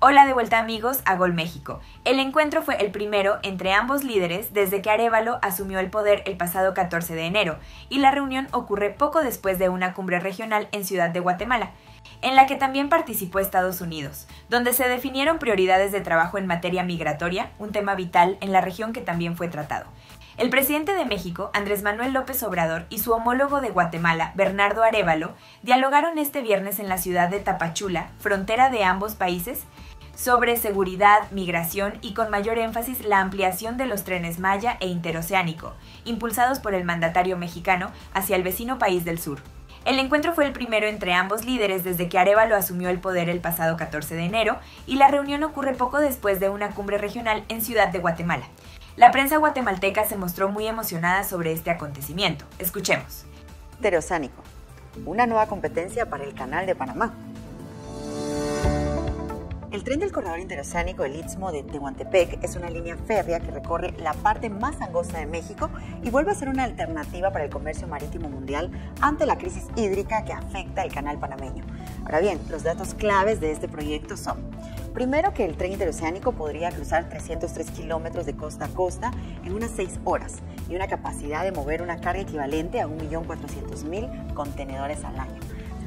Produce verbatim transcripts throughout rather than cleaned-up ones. Hola de vuelta amigos a Gol México. El encuentro fue el primero entre ambos líderes desde que Arevalo asumió el poder el pasado catorce de enero y la reunión ocurre poco después de una cumbre regional en Ciudad de Guatemala, en la que también participó Estados Unidos, donde se definieron prioridades de trabajo en materia migratoria, un tema vital en la región que también fue tratado. El presidente de México, Andrés Manuel López Obrador, y su homólogo de Guatemala, Bernardo Arevalo, dialogaron este viernes en la ciudad de Tapachula, frontera de ambos países, sobre seguridad, migración y con mayor énfasis la ampliación de los trenes Maya e Interoceánico, impulsados por el mandatario mexicano hacia el vecino país del sur. El encuentro fue el primero entre ambos líderes desde que Arevalo asumió el poder el pasado catorce de enero y la reunión ocurre poco después de una cumbre regional en Ciudad de Guatemala. La prensa guatemalteca se mostró muy emocionada sobre este acontecimiento. Escuchemos. Interoceánico, una nueva competencia para el Canal de Panamá. El tren del corredor interoceánico del Istmo de Tehuantepec es una línea férrea que recorre la parte más angosta de México y vuelve a ser una alternativa para el comercio marítimo mundial ante la crisis hídrica que afecta el canal panameño. Ahora bien, los datos claves de este proyecto son: primero, que el tren interoceánico podría cruzar trescientos tres kilómetros de costa a costa en unas seis horas y una capacidad de mover una carga equivalente a un millón cuatrocientos mil contenedores al año.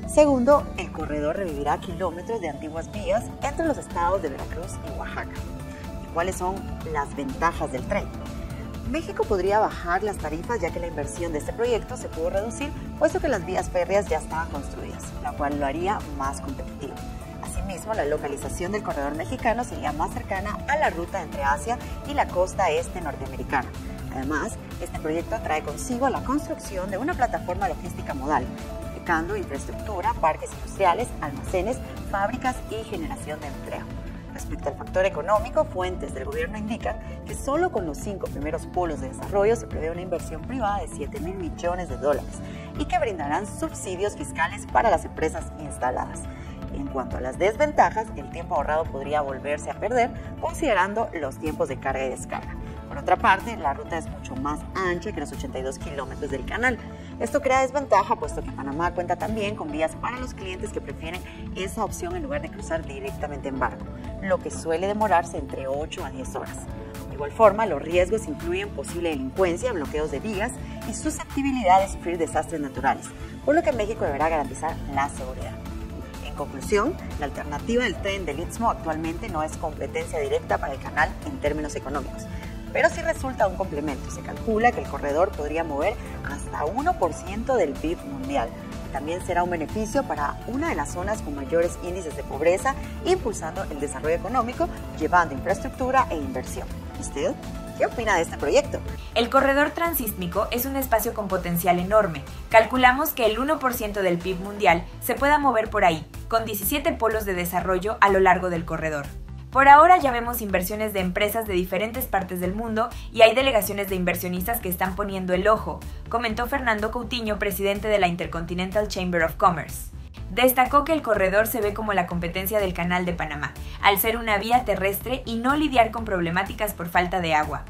Segundo, el corredor revivirá kilómetros de antiguas vías entre los estados de Veracruz y Oaxaca. ¿Y cuáles son las ventajas del tren? México podría bajar las tarifas ya que la inversión de este proyecto se pudo reducir puesto que las vías férreas ya estaban construidas, lo cual lo haría más competitivo. Asimismo, la localización del corredor mexicano sería más cercana a la ruta entre Asia y la costa este norteamericana. Además, este proyecto trae consigo la construcción de una plataforma logística modal, infraestructura, parques industriales, almacenes, fábricas y generación de empleo. Respecto al factor económico, fuentes del gobierno indican que solo con los cinco primeros polos de desarrollo se prevé una inversión privada de siete mil millones de dólares y que brindarán subsidios fiscales para las empresas instaladas. En cuanto a las desventajas, el tiempo ahorrado podría volverse a perder considerando los tiempos de carga y descarga. Por otra parte, la ruta es mucho más ancha que los ochenta y dos kilómetros del canal. Esto crea desventaja puesto que Panamá cuenta también con vías para los clientes que prefieren esa opción en lugar de cruzar directamente en barco, lo que suele demorarse entre ocho a diez horas. De igual forma, los riesgos incluyen posible delincuencia, bloqueos de vías y susceptibilidad de sufrir desastres naturales, por lo que México deberá garantizar la seguridad. En conclusión, la alternativa del tren del Istmo actualmente no es competencia directa para el canal en términos económicos, pero sí resulta un complemento. Se calcula que el corredor podría mover hasta uno por ciento del P I B mundial. También será un beneficio para una de las zonas con mayores índices de pobreza, impulsando el desarrollo económico, llevando infraestructura e inversión. ¿Usted qué opina de este proyecto? El corredor transísmico es un espacio con potencial enorme. Calculamos que el uno por ciento del P I B mundial se pueda mover por ahí, con diecisiete polos de desarrollo a lo largo del corredor. Por ahora ya vemos inversiones de empresas de diferentes partes del mundo y hay delegaciones de inversionistas que están poniendo el ojo, comentó Fernando Cautiño, presidente de la Intercontinental Chamber of Commerce. Destacó que el corredor se ve como la competencia del Canal de Panamá, al ser una vía terrestre y no lidiar con problemáticas por falta de agua.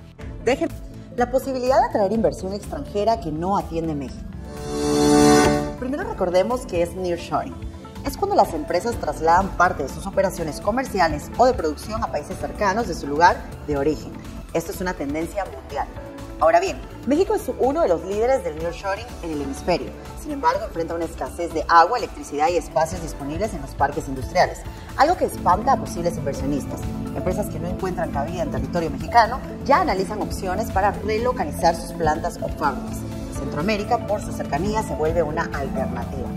Dejen la posibilidad de atraer inversión extranjera que no atiende México. Primero recordemos que es nearshoring. Es cuando las empresas trasladan parte de sus operaciones comerciales o de producción a países cercanos de su lugar de origen. Esto es una tendencia mundial. Ahora bien, México es uno de los líderes del nearshoring en el hemisferio. Sin embargo, enfrenta una escasez de agua, electricidad y espacios disponibles en los parques industriales, algo que espanta a posibles inversionistas. Empresas que no encuentran cabida en territorio mexicano ya analizan opciones para relocalizar sus plantas o fábricas. Centroamérica, por su cercanía, se vuelve una alternativa.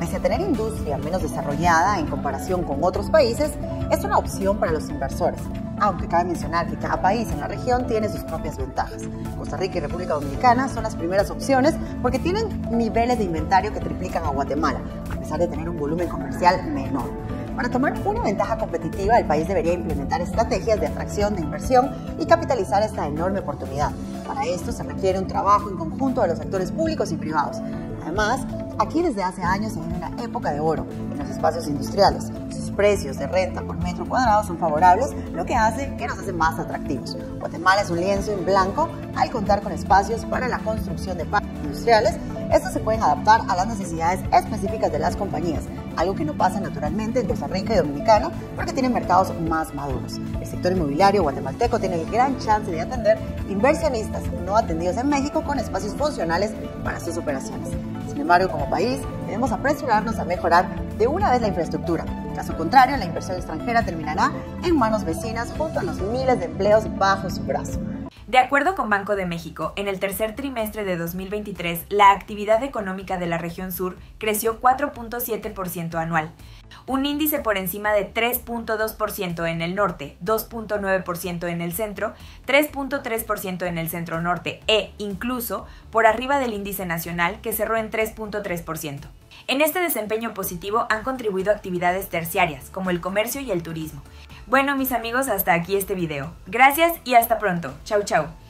Pese a tener industria menos desarrollada en comparación con otros países, es una opción para los inversores, aunque cabe mencionar que cada país en la región tiene sus propias ventajas. Costa Rica y República Dominicana son las primeras opciones porque tienen niveles de inventario que triplican a Guatemala, a pesar de tener un volumen comercial menor. Para tomar una ventaja competitiva, el país debería implementar estrategias de atracción de inversión y capitalizar esta enorme oportunidad. Para esto se requiere un trabajo en conjunto de los actores públicos y privados. Además, aquí desde hace años se vive una época de oro en los espacios industriales. Sus precios de renta por metro cuadrado son favorables, lo que hace que nos hace más atractivos. Guatemala es un lienzo en blanco al contar con espacios para la construcción de parques industriales Estos se pueden adaptar a las necesidades específicas de las compañías, algo que no pasa naturalmente en Costa Rica y Dominicana porque tienen mercados más maduros. El sector inmobiliario guatemalteco tiene el gran chance de atender inversionistas no atendidos en México con espacios funcionales para sus operaciones. Sin embargo, como país, debemos apresurarnos a mejorar de una vez la infraestructura. Caso contrario, la inversión extranjera terminará en manos vecinas junto a los miles de empleos bajo su brazo. De acuerdo con Banco de México, en el tercer trimestre de dos mil veintitrés, la actividad económica de la región sur creció cuatro punto siete por ciento anual, un índice por encima de tres punto dos por ciento en el norte, dos punto nueve por ciento en el centro, tres punto tres por ciento en el centro norte e incluso por arriba del índice nacional que cerró en tres punto tres por ciento. En este desempeño positivo han contribuido actividades terciarias como el comercio y el turismo. Bueno, mis amigos, hasta aquí este video. Gracias y hasta pronto. Chau, chau.